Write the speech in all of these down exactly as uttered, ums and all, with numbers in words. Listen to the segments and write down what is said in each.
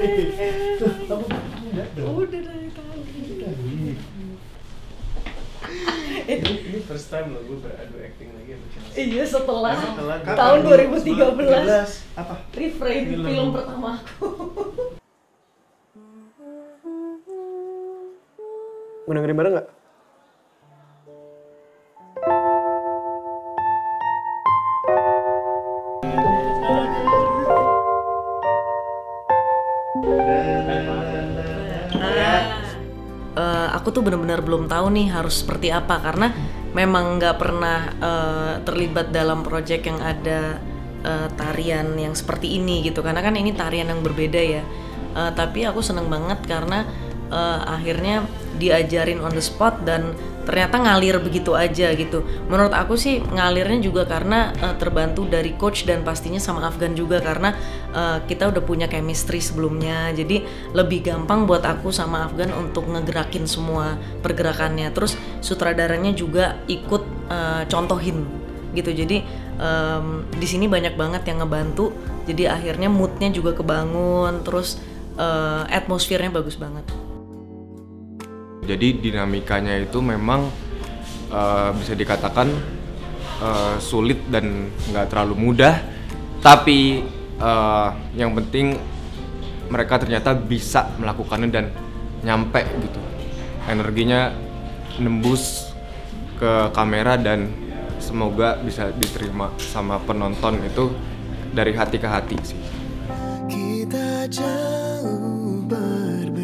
Udah dari tadi. Ini first time loh gue beradu acting lagi sama Chelsea. Iya, setelah tahun dua ribu tiga belas. Apa? Refrain film pertama aku. Mau dengerin bareng nggak? Uh, aku tuh benar-benar belum tahu nih harus seperti apa, karena memang nggak pernah uh, terlibat dalam proyek yang ada uh, tarian yang seperti ini gitu, karena kan ini tarian yang berbeda ya. Uh, tapi aku seneng banget karena uh, akhirnya diajarin on the spot dan ternyata ngalir begitu aja gitu. Menurut aku sih ngalirnya juga karena uh, terbantu dari coach dan pastinya sama Afgan juga, karena uh, kita udah punya chemistry sebelumnya. Jadi lebih gampang buat aku sama Afgan untuk ngegerakin semua pergerakannya. Terus sutradaranya juga ikut uh, contohin gitu. Jadi um, di sini banyak banget yang ngebantu. Jadi akhirnya moodnya juga kebangun. Terus uh, atmosfernya bagus banget. Jadi dinamikanya itu memang uh, bisa dikatakan uh, sulit dan nggak terlalu mudah. Tapi uh, yang penting mereka ternyata bisa melakukannya dan nyampe gitu. Energinya nembus ke kamera dan semoga bisa diterima sama penonton itu dari hati ke hati sih. Kita jauh berbeda.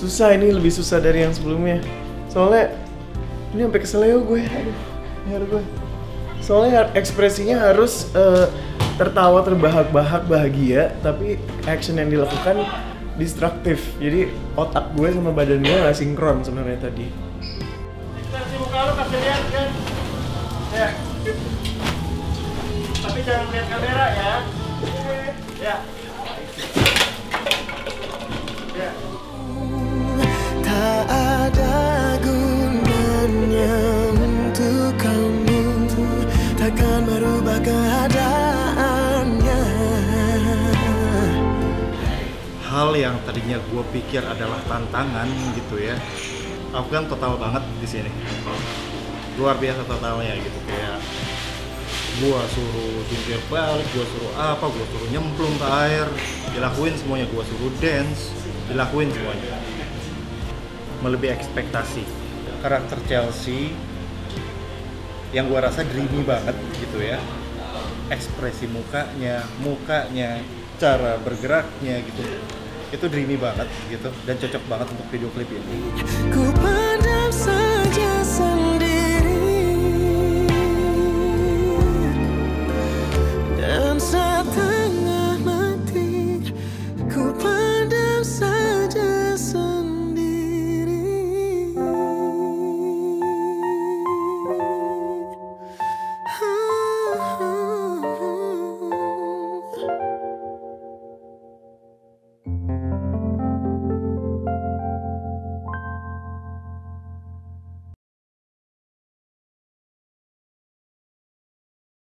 Susah, ini lebih susah dari yang sebelumnya. Soalnya ini sampai keseleo gue. Aduh, leher gue. Soalnya ekspresinya harus uh, tertawa terbahak-bahak bahagia, tapi action yang dilakukan destruktif. Jadi otak gue sama badan gue nggak sinkron sebenarnya tadi. Ekspresi muka lo kasih lihat kan? Ya. Tapi jangan lihat kamera ya. Ya. Ya. Tak ada gunanya untuk kamu, takkan merubah keadaannya. Hal yang tadinya gue pikir adalah tantangan gitu ya, Afgan total banget di sini, luar biasa totalnya gitu. Kayak gue suruh jungkir balik, gue suruh apa, gue suruh nyemplung ke air, dilakuin semuanya, gue suruh dance, dilakuin semuanya. Melebihi ekspektasi. Karakter Chelsea yang gua rasa dreamy banget gitu ya, ekspresi mukanya, mukanya, cara bergeraknya gitu, itu dreamy banget gitu dan cocok banget untuk video klip ini.